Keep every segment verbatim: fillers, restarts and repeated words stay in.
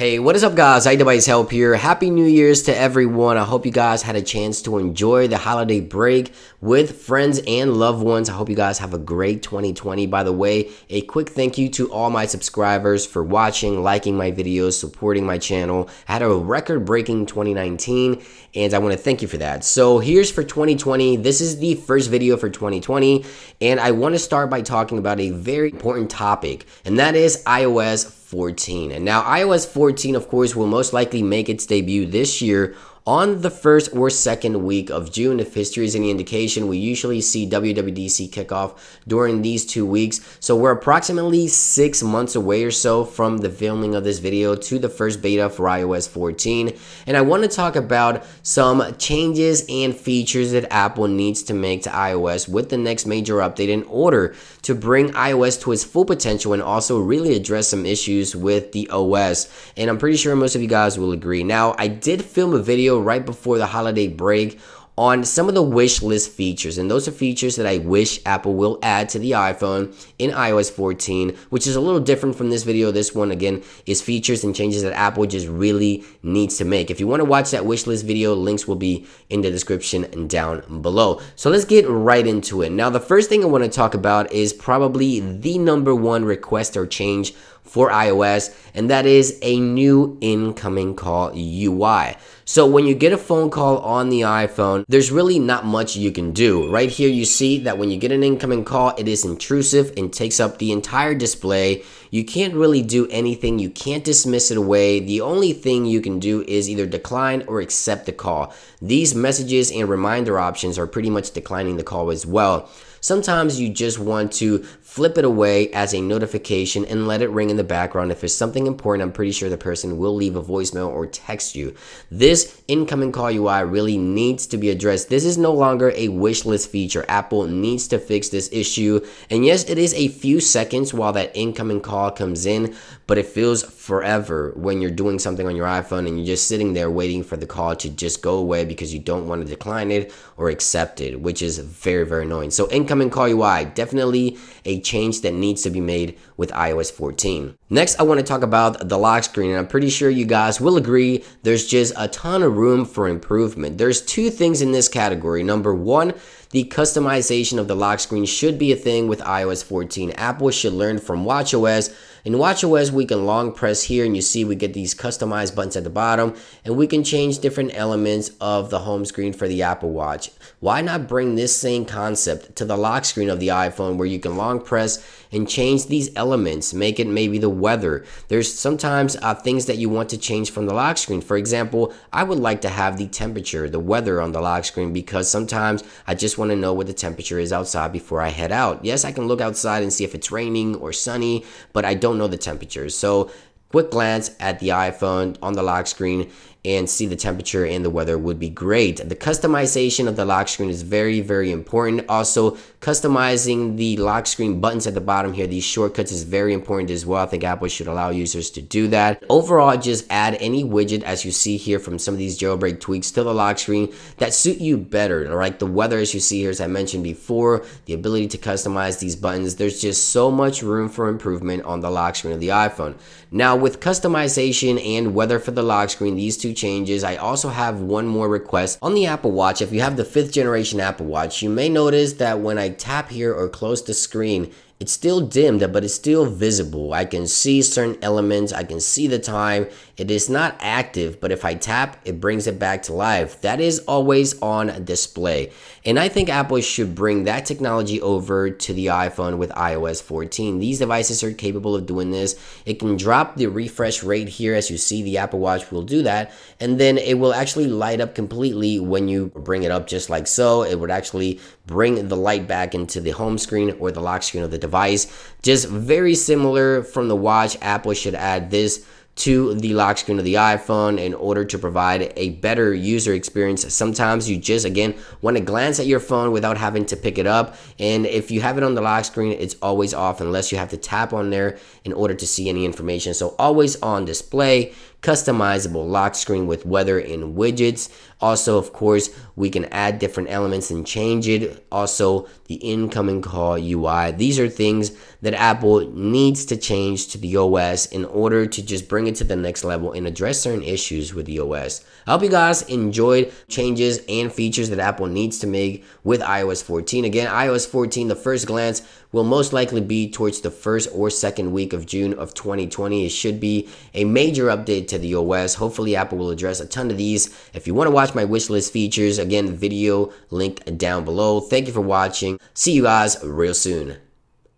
Hey, what is up guys, iDeviceHelp here. Happy New Year's to everyone. I hope you guys had a chance to enjoy the holiday break with friends and loved ones. I hope you guys have a great twenty twenty. By the way, a quick thank you to all my subscribers for watching, liking my videos, supporting my channel. I had a record-breaking twenty nineteen and I want to thank you for that. So here's for twenty twenty. This is the first video for twenty twenty and I want to start by talking about a very important topic, and that is iOS fourteen. And now iOS fourteen, of course, will most likely make its debut this year on the first or second week of June. If history is any indication, we usually see W W D C kickoff during these two weeks. So we're approximately six months away or so from the filming of this video to the first beta for iOS fourteen. And I want to talk about some changes and features that Apple needs to make to iOS with the next major update in order to bring iOS to its full potential and also really address some issues with the O S. And I'm pretty sure most of you guys will agree. Now, I did film a video right before the holiday break on some of the wish list features, and those are features that I wish Apple will add to the iPhone in iOS fourteen, which is a little different from this video. This one again is features and changes that Apple just really needs to make. If you want to watch that wish list video, links will be in the description and down below. So let's get right into it. Now, the first thing I want to talk about is probably the number one request or change for iOS, and that is a new incoming call U I. So when you get a phone call on the iPhone, there's really not much you can do. Right here you see that when you get an incoming call, it is intrusive and takes up the entire display. You can't really do anything. You can't dismiss it away. The only thing you can do is either decline or accept the call. These messages and reminder options are pretty much declining the call as well. Sometimes you just want to flip it away as a notification and let it ring in the background. If it's something important, I'm pretty sure the person will leave a voicemail or text you. This incoming call U I really needs to be addressed. This is no longer a wish list feature. Apple needs to fix this issue. And yes, it is a few seconds while that incoming call comes in, but it feels forever when you're doing something on your iPhone and you're just sitting there waiting for the call to just go away because you don't want to decline it or accept it, which is very, very annoying. So incoming call U I, definitely a change that needs to be made with iOS fourteen. Next, I want to talk about the lock screen, and I'm pretty sure you guys will agree there's just a ton of room for improvement. There's two things in this category. Number one, the customization of the lock screen should be a thing with iOS fourteen. Apple should learn from watchOS. In watchOS, we can long press here and you see we get these customized buttons at the bottom, and we can change different elements of the home screen for the Apple Watch. Why not bring this same concept to the lock screen of the iPhone, where you can long press and change these elements? Make it maybe the weather. There's sometimes uh, things that you want to change from the lock screen. For example, I would like to have the temperature, the weather on the lock screen, because sometimes I just want to know what the temperature is outside before I head out. Yes, I can look outside and see if it's raining or sunny, but I don't know the temperature. So quick glance at the iPhone on the lock screen and see the temperature and the weather would be great. The customization of the lock screen is very, very important. Also, customizing the lock screen buttons at the bottom here, these shortcuts, is very important as well. I think Apple should allow users to do that. Overall, just add any widget, as you see here from some of these jailbreak tweaks, to the lock screen that suit you better. All right, the weather, as you see here, as I mentioned before, the ability to customize these buttons. There's just so much room for improvement on the lock screen of the iPhone. Now, with customization and weather for the lock screen, these two changes, I also have one more request on the Apple Watch. If you have the fifth generation Apple Watch, you may notice that when I tap here or close the screen, it's still dimmed, but it's still visible. I can see certain elements. I can see the time. It is not active, but if I tap, it brings it back to life. That is always on display. And I think Apple should bring that technology over to the iPhone with iOS fourteen. These devices are capable of doing this. It can drop the refresh rate here. As you see, the Apple Watch will do that. And then it will actually light up completely when you bring it up, just like so. It would actually bring the light back into the home screen or the lock screen of the device. Device. Just very similar from the watch. Apple should add this to the lock screen of the iPhone in order to provide a better user experience. Sometimes you just, again, want to glance at your phone without having to pick it up. And if you have it on the lock screen, it's always off unless you have to tap on there in order to see any information. So always on display, customizable lock screen with weather in widgets. Also, of course, we can add different elements and change it. Also, the incoming call U I. These are things that Apple needs to change to the O S in order to just bring it to the next level and address certain issues with the O S. I hope you guys enjoyed changes and features that Apple needs to make with i O S fourteen. Again, i O S fourteen, the first glance will most likely be towards the first or second week of June of twenty twenty. It should be a major update to the O S. Hopefully, Apple will address a ton of these. If you want to watch my wishlist features, again, video linked down below. Thank you for watching. See you guys real soon.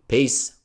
Peace.